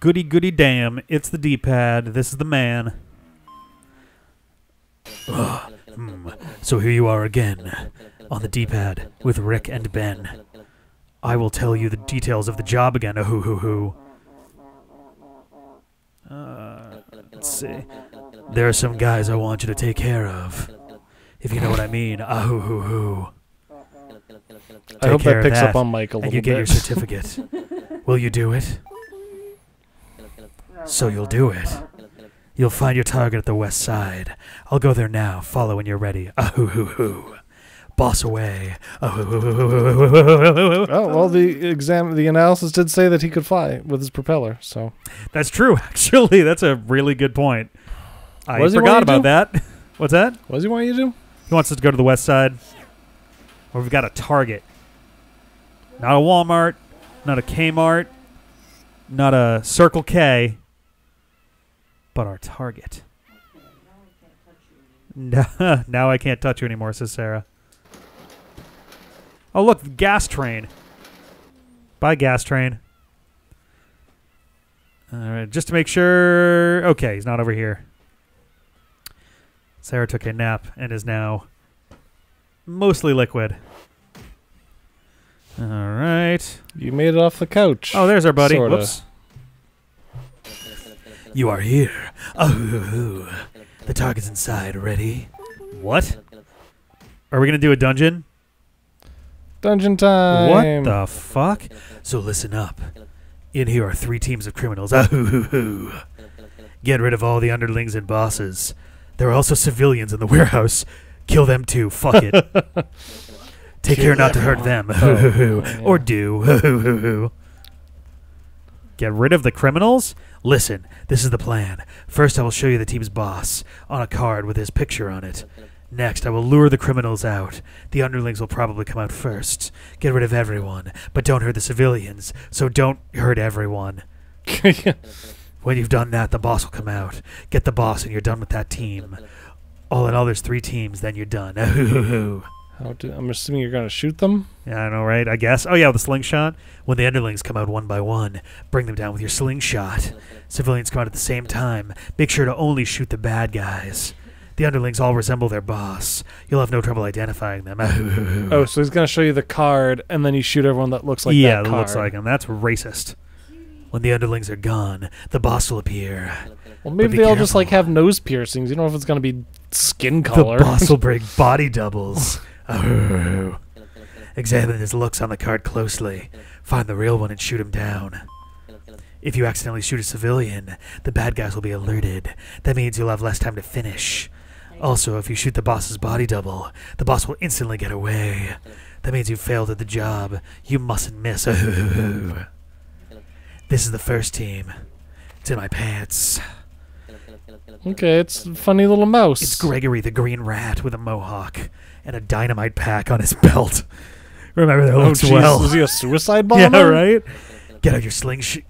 goody goody damn, it's the D-pad, this is the man. So here you are again, on the D-pad, with Rick and Ben. I will tell you the details of the job again, let's see. There are some guys I want you to take care of. If you know what I mean, I hope that picks up on Mike a little bit. And you get your certificate. Will you do it? So you'll do it. You'll find your target at the west side. I'll go there now. Follow when you're ready. Boss away. Oh, well, the analysis did say that he could fly with his propeller, so. That's true, actually. That's a really good point. I forgot about that. What's that? What does he want you to do? He wants us to go to the west side. Or we've got a Target. Not a Walmart. Not a Kmart. Not a Circle K. But our Target. Now I can't touch you anymore, says Sarah. Oh, look. The gas train. Bye, gas train. All right. Just to make sure. Okay, he's not over here. Sarah took a nap and is now mostly liquid. All right. You made it off the couch. Oh, there's our buddy. Sorta. Whoops. You are here. Oh, the target's inside. Ready? What? Are we going to do a dungeon? Dungeon time. What the fuck? So listen up. In here are 3 teams of criminals. Get rid of all the underlings and bosses. There are also civilians in the warehouse. Kill them too. Fuck it. Take care not to hurt them. Or do. Get rid of the criminals? Listen, this is the plan. First, I will show you the team's boss on a card with his picture on it. Next, I will lure the criminals out. The underlings will probably come out first. Get rid of everyone, but don't hurt the civilians. So don't hurt everyone. When you've done that, the boss will come out. Get the boss and you're done with that team. All in all, there's 3 teams, then you're done. I'm assuming you're going to shoot them? Yeah, I know, right? I guess. Oh, yeah, with the slingshot. When the underlings come out one by one, bring them down with your slingshot. Civilians come out at the same time. Make sure to only shoot the bad guys. The underlings all resemble their boss. You'll have no trouble identifying them. Oh, so he's going to show you the card, and then you shoot everyone that looks like that card. Yeah, that looks like him. That's racist. When the underlings are gone, the boss will appear. Well, maybe they'll just, like, have nose piercings. You don't know if it's going to be skin color. The boss will bring body doubles. Examine his looks on the card closely. Find the real one and shoot him down. If you accidentally shoot a civilian, the bad guys will be alerted. That means you'll have less time to finish. Also, if you shoot the boss's body double, the boss will instantly get away. That means you failed at the job. You mustn't miss. This is the first team. It's in my pants. Okay, it's a funny little mouse. It's Gregory the Green Rat with a mohawk and a dynamite pack on his belt. Remember that looks well. Is he a suicide bomber? Yeah, right? Get out your slingshot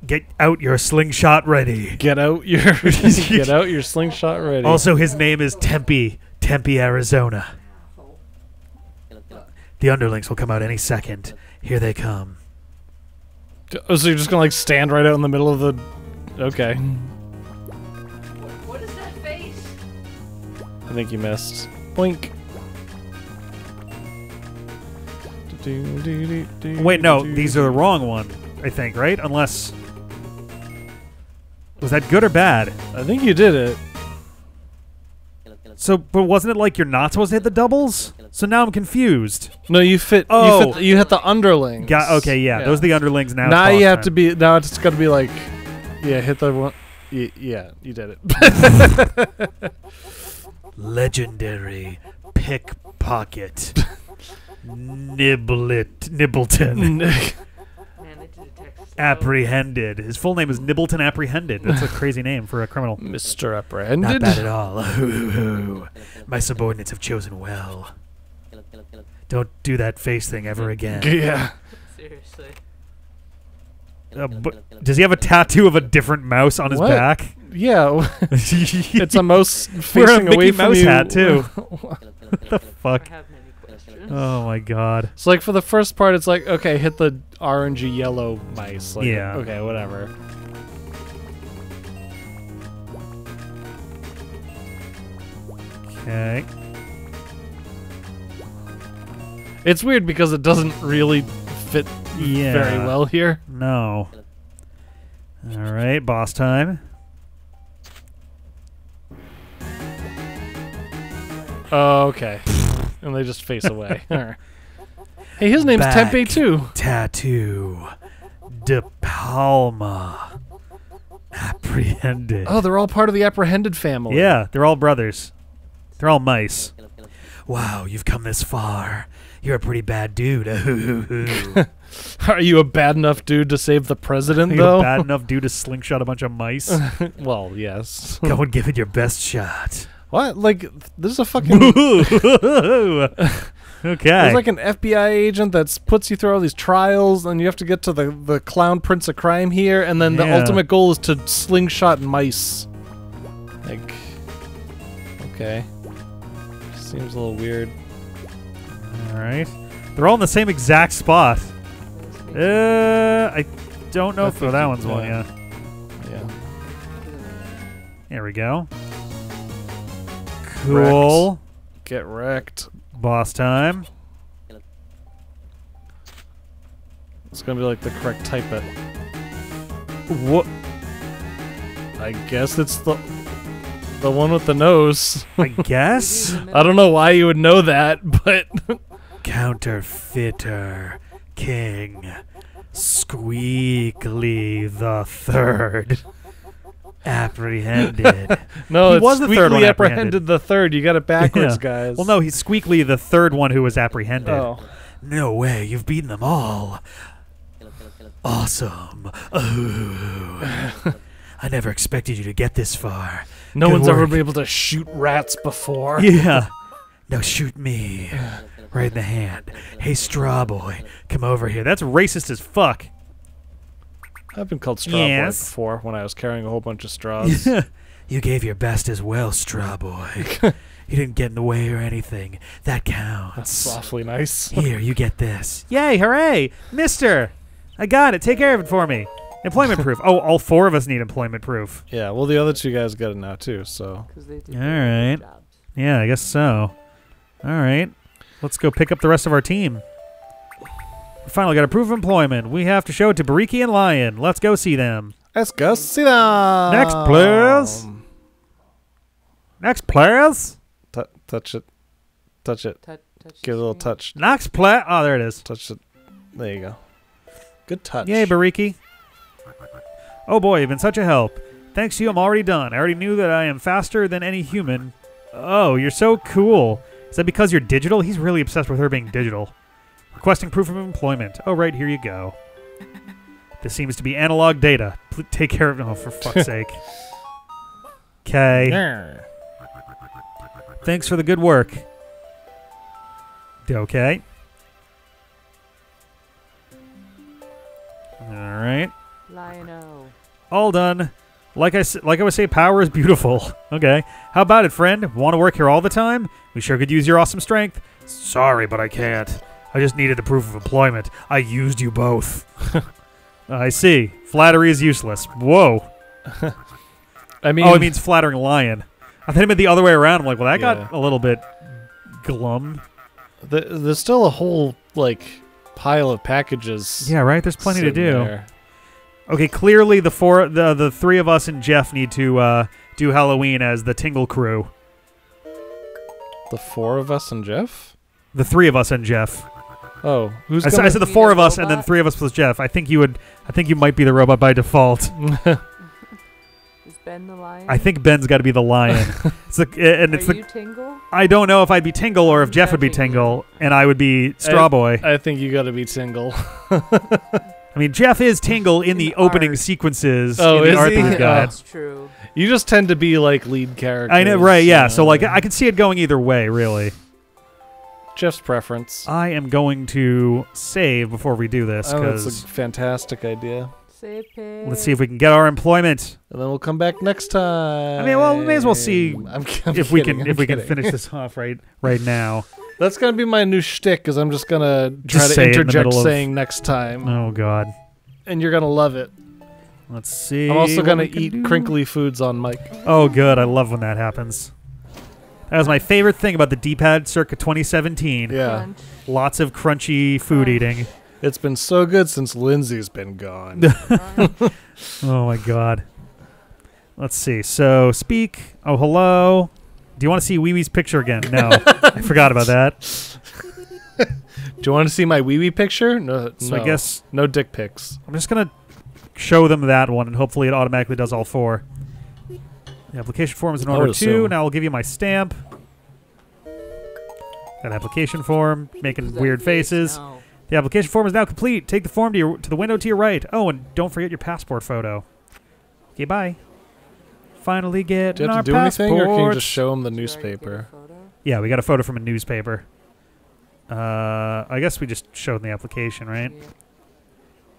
ready. Get out your slingshot ready. Also, his name is Tempe, Arizona. The underlings will come out any second. Here they come. Oh, so you're just gonna like stand right out in the middle of the... Okay. What is that face? I think you missed. Boink. Wait, no, these are the wrong one, I think, right? Unless... Was that good or bad? I think you did it. So, but wasn't it like you're not supposed to hit the doubles? So now I'm confused. No, you fit. Oh, you hit the underlings. Okay, yeah, those are the underlings now. Now you have to be. Now it's got to be like, yeah, hit the one. Yeah, you did it. Legendary pickpocket, Nibbleton. Apprehended. His full name is Nibbleton Apprehended. That's a crazy name for a criminal. Mr. Apprehended? Not bad at all. My subordinates have chosen well. Don't do that face thing ever again. Yeah. Seriously. Does he have a tattoo of a different mouse on his back? Yeah. It's a mouse facing away from you. Wearing a Mickey Mouse hat, too. What the fuck? Oh my god. So like for the first part it's like, okay, hit the orangey yellow mice. Like, yeah. Okay, whatever. Okay. It's weird because it doesn't really fit very well here. No. All right, boss time. Oh, okay. And they just face away. All right. Hey, his name's Tempe too. Tattoo De Palma apprehended. Oh, they're all part of the apprehended family. Yeah, they're all brothers. They're all mice. Wow, you've come this far. You're a pretty bad dude. Are you a bad enough dude to save the president, though? Are you a bad enough dude to slingshot a bunch of mice? Well, yes. Go and give it your best shot. What? Like, there's a fucking... Okay. There's like an FBI agent that puts you through all these trials, and you have to get to the clown prince of crime here, and then the ultimate goal is to slingshot mice. Like... Okay. Seems a little weird. Alright. They're all in the same exact spot. I don't know if that one's one, yeah. There we go. Cool. Wrecked. Get wrecked. Boss time. It's gonna be like the correct type of... What? I guess it's the one with the nose. I guess? I don't know why you would know that, but... Counterfeiter King Squeakly the Third apprehended. No, he was the third one apprehended the third. You got it backwards, guys. Well, no, he's Squeakly the third one who was apprehended. Oh. No way, you've beaten them all. Awesome. Oh. I never expected you to get this far. No Good one's work. Ever been able to shoot rats before. Yeah. Now shoot me. Right in the hand. Hey, straw boy, come over here. That's racist as fuck. I've been called straw boy before when I was carrying a whole bunch of straws. You gave your best as well, straw boy. You didn't get in the way or anything. That counts. That's softly nice. Here, you get this. Yay, hooray! Mister! I got it. Take care of it for me. Employment proof. Oh, all four of us need employment proof. Yeah, well, the other two guys got it now, too, so. All right. Yeah, I guess so. All right. Let's go pick up the rest of our team. We finally got a proof of employment. We have to show it to Buriki and Lion. Let's go see them. Let's go see them. Next, please. Next, please. Touch it. Touch it. Touch Give it a little touch. Next, please. Oh, there it is. Touch it. There you go. Good touch. Yay, Buriki. Oh, boy, you've been such a help. Thanks to you, I'm already done. I already knew that I am faster than any human. Oh, you're so cool. Is that because you're digital? He's really obsessed with her being digital. Requesting proof of employment. Oh, right, here you go. This seems to be analog data. Take care of it. Oh, for fuck's sake. Okay. Yeah. Thanks for the good work. Okay. All right. Lion-o. All done. Like I would say, power is beautiful. Okay. How about it, friend? Want to work here all the time? We sure could use your awesome strength. Sorry, but I can't. I just needed the proof of employment. I used you both. I see. Flattery is useless. Whoa. I mean, oh, it means flattering Lion. I thought it meant the other way around. I'm like, well, that got a little bit glum. There's still a whole, like, pile of packages. Yeah, right? There's plenty to do. There. Okay, clearly the three of us and Jeff need to do Halloween as the Tingle crew. The four of us and Jeff? The three of us and Jeff. Oh, who's I said the four of us and then three of us plus Jeff. I think you might be the robot by default. Is Ben the lion? I think Ben's got to be the lion. Are you Tingle? I don't know if I'd be Tingle or if Jeff would be Tingle, and I would be Straw Boy. I think you got to be Tingle. I mean, Jeff is Tingle in the opening sequences in the art that he's got. That's true. You just tend to be, like, lead characters. I know, right, yeah. So, like, I can see it going either way, really. Jeff's preference. I am going to save before we do this. Oh, that's a fantastic idea. Save pig. Let's see if we can get our employment. And then we'll come back next time. I mean, well, we may as well see if we can finish this off right now. That's going to be my new shtick, because I'm just going to try to interject saying next time. Oh, God. And you're going to love it. Let's see. I'm also going to eat crinkly foods on Mike. Oh, good. I love when that happens. That was my favorite thing about the D-Pad circa 2017. Yeah. Crunch. Lots of crunchy food eating. It's been so good since Lindsay's been gone. Oh, my God. Let's see. So, speak. Oh, hello. Do you want to see Wee Wee's picture again? No. I forgot about that. Do you want to see my Wee Wee picture? No. So no. I guess no dick pics. I'm just going to show them that one, and hopefully it automatically does all four. The application form is in order too. Now I'll give you my stamp. That application form, making weird faces. Now. The application form is now complete. Take the form to the window to your right. Oh, and don't forget your passport photo. Okay, bye. Finally get do you have to do passports. Anything, or can you just show them the newspaper? Yeah, we got a photo from a newspaper. I guess we just showed them the application, right? Yeah.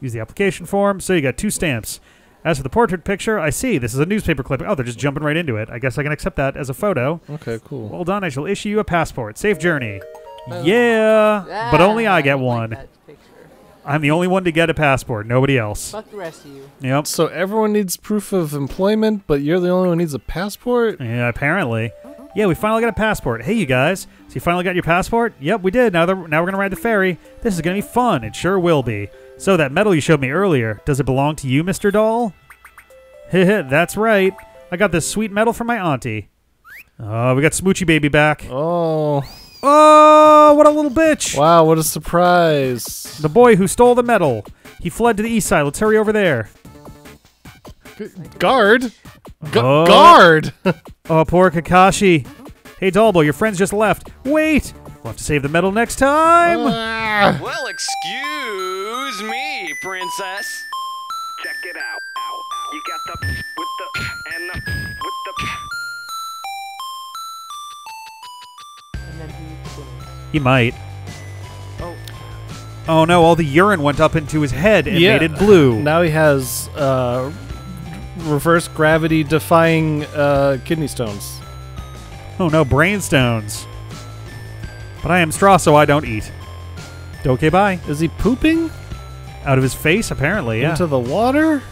Use the application form. So you got two stamps. As for the portrait picture, I see. This is a newspaper clip. Oh, they're just jumping right into it. I guess I can accept that as a photo. Okay, cool. Well done. I shall issue you a passport. Safe journey. Oh. Yeah. Ah, but only I get one. Like I'm the only one to get a passport. Nobody else. Fuck the rest of you. Yep. So everyone needs proof of employment, but you're the only one who needs a passport? Yeah, apparently. Yeah, we finally got a passport. Hey, you guys. So you finally got your passport? Yep, we did. Now we're going to ride the ferry. This is going to be fun. It sure will be. So that medal you showed me earlier, does it belong to you, Mr. Doll? Heh, that's right. I got this sweet medal from my auntie. Oh, we got Smoochie Baby back. Oh. Oh, what a little bitch. Wow, what a surprise. The boy who stole the medal. He fled to the east side. Let's hurry over there. Guard? Guard! Oh, poor Kakashi. Hey, Dollboy, your friends just left. Wait! We'll have to save the medal next time. Well, excuse me, princess. Check it out. You got the with the and the with the. He might. Oh. Oh no! All the urine went up into his head and made it blue. Now he has reverse gravity defying kidney stones. Oh no! Brain stones. But I am straw, so I don't eat. Okay, bye. Is he pooping? Out of his face, apparently, yeah. Into the water?